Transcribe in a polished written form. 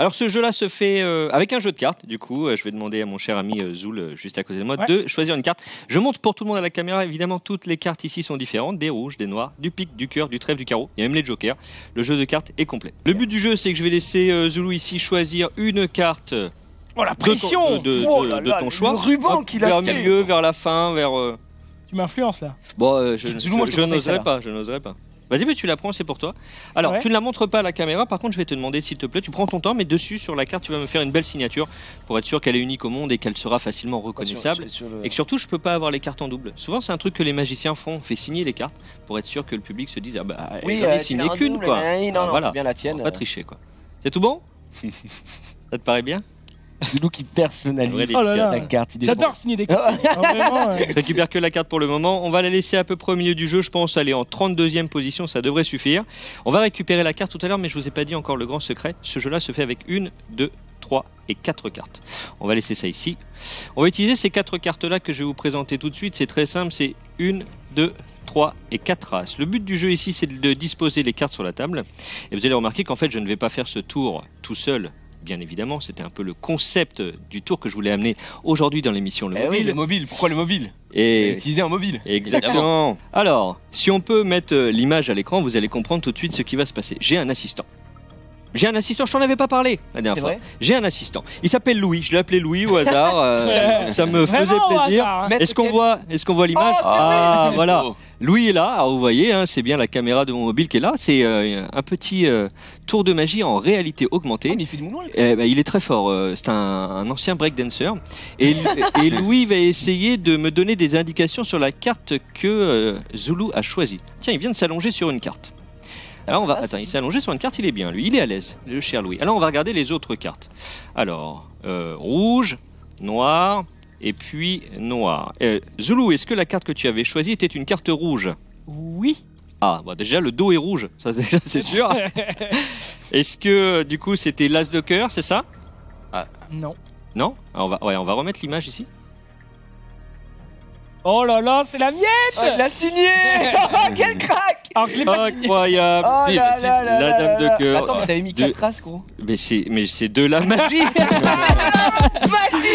Alors ce jeu-là se fait avec un jeu de cartes. Du coup, je vais demander à mon cher ami Zoul, juste à côté de moi, de choisir une carte. Je montre pour tout le monde à la caméra. Évidemment, toutes les cartes ici sont différentes. Des rouges, des noirs, du pique, du cœur, du trèfle, du carreau. Il y a même les jokers. Le jeu de cartes est complet. Le but du jeu, c'est que je vais laisser Zoulou ici choisir une carte... Oh la pression de ton choix. Le ruban qu'il a fait. Vers le milieu, vers la fin, vers... Tu m'influences là. Bon, je n'oserais pas, je n'oserais pas. Vas-y, mais tu la prends, c'est pour toi. Alors, tu ne la montres pas à la caméra. Par contre, je vais te demander, s'il te plaît, tu prends ton temps, mais dessus, sur la carte, tu vas me faire une belle signature pour être sûr qu'elle est unique au monde et qu'elle sera facilement reconnaissable. Et que surtout, je ne peux pas avoir les cartes en double. Souvent, c'est un truc que les magiciens font. On fait signer les cartes pour être sûr que le public se dise « Ah bah, elle n'en a signé qu'une, quoi. » Voilà, c'est bien la tienne. On va pas tricher, quoi. C'est tout bon ? Ça te paraît bien ? Zoulou qui personnalise la carte. J'adore signer des cartes. Je récupère que la carte pour le moment. On va la laisser à peu près au milieu du jeu, je pense. Elle est en 32e position, ça devrait suffire. On va récupérer la carte tout à l'heure, mais je vous ai pas dit encore le grand secret. Ce jeu-là se fait avec 1, 2, 3 et 4 cartes. On va laisser ça ici. On va utiliser ces 4 cartes-là que je vais vous présenter tout de suite. C'est très simple, c'est 1, 2, 3 et 4 races. Le but du jeu ici, c'est de disposer les cartes sur la table. Et vous allez remarquer qu'en fait, je ne vais pas faire ce tour tout seul. Bien évidemment, c'était un peu le concept du tour que je voulais amener aujourd'hui dans l'émission Le Mobile. Oui, le mobile, pourquoi le mobile ? Et utiliser un mobile. Exactement. Alors, si on peut mettre l'image à l'écran, vous allez comprendre tout de suite ce qui va se passer. J'ai un assistant. J'ai un assistant, je t'en avais pas parlé la dernière fois. J'ai un assistant. Il s'appelle Louis, je l'ai appelé Louis au hasard. Ça me faisait plaisir. Est-ce qu'on voit, l'image ? Ah, voilà. Louis est là. Alors, vous voyez, hein, c'est bien la caméra de mon mobile qui est là. C'est un petit tour de magie en réalité augmentée. Oh, mais il fait du moulin, bah, il est très fort. C'est un ancien breakdancer. Et Louis va essayer de me donner des indications sur la carte que Zoulou a choisie. Tiens, il vient de s'allonger sur une carte. Alors on va... Attends, il s'est allongé sur une carte, il est bien lui, il est à l'aise, le cher Louis. Alors on va regarder les autres cartes. Alors, rouge, noir, et puis noir. Zoulou, est-ce que la carte que tu avais choisie était une carte rouge? Oui. Ah, bah déjà le dos est rouge, ça c'est sûr. Est-ce que du coup c'était l'as de cœur, c'est ça? Non. Non? Alors, on va remettre l'image ici. Oh là là, c'est la miette! Oh, elle l'a signé! Quel crack! Incroyable! Oh la dame de cœur. Attends, mais t'avais mis 4 races, gros. Mais c'est de la magie! Magie!